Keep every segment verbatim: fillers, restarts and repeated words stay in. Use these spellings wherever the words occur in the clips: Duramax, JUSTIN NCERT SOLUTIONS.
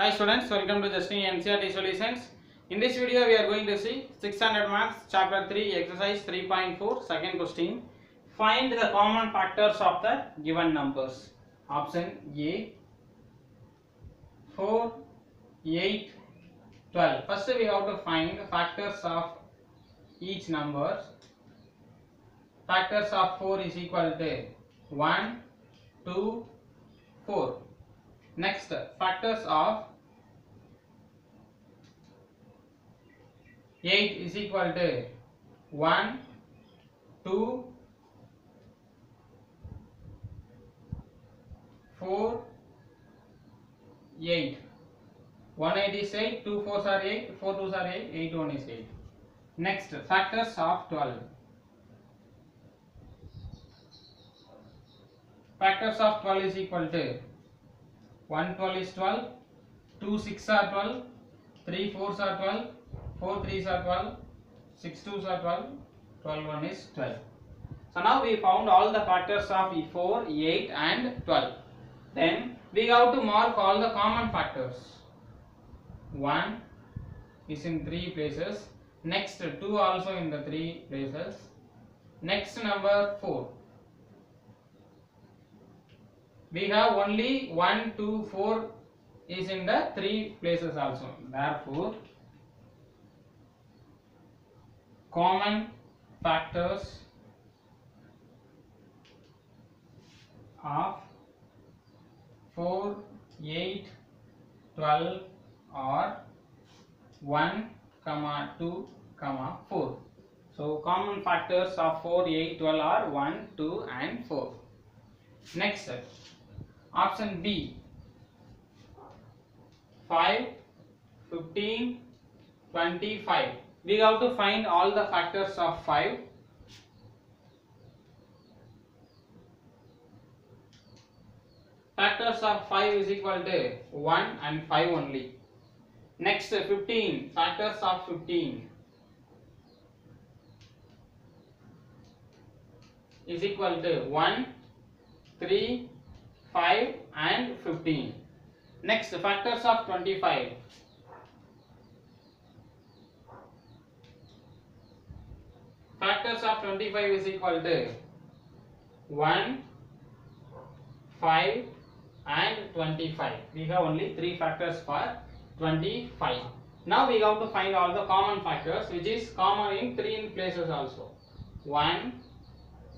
Hi students, welcome to JUSTIN N C E R T Solutions. In this video we are going to see six hundred marks chapter three exercise three point four second question. Find the common factors of the given numbers. Option A four, eight, twelve. First we have to find factors of each number. Factors of four is equal to one, two, four. Next, factors of eight is equal to one, two, four, eight. one eight is eight, two fours are eight, four twos are eight, eight one is eight. Next, factors of twelve. Factors of twelve is equal to one twelve is twelve, two six are twelve, three fours are twelve, four threes are twelve, six twos are twelve, twelve one is twelve. So now we found all the factors of four, eight and twelve. Then we have to mark all the common factors. one is in three places. Next two also in the three places. Next number four. We have only one, two, four is in the three places also. Therefore, common factors of four, eight, twelve are one, two, four. So, common factors of four, eight, twelve are one, two and four. Next step. Option B, five, fifteen, twenty-five. We have to find all the factors of five. Factors of five is equal to one and five only. Next, fifteen, factors of fifteen is equal to one, three, five and fifteen. Next, factors of twenty-five. Factors of twenty-five is equal to one, five and twenty-five. We have only three factors for twenty-five. Now we have to find all the common factors, which is common in three places also. one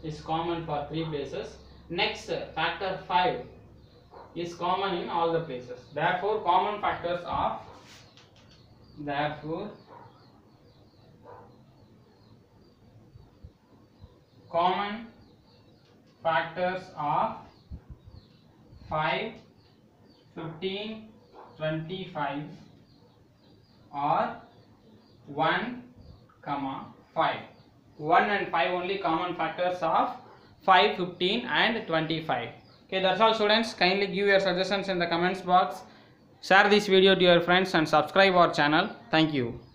is common for three places. Next, factor five is common in all the places. Therefore, common factors of therefore common factors of five, fifteen, twenty-five are one, five. one and five only common factors of five, fifteen and twenty-five. Okay, that's all students. Kindly give your suggestions in the comments box. Share this video to your friends and subscribe our channel. Thank you.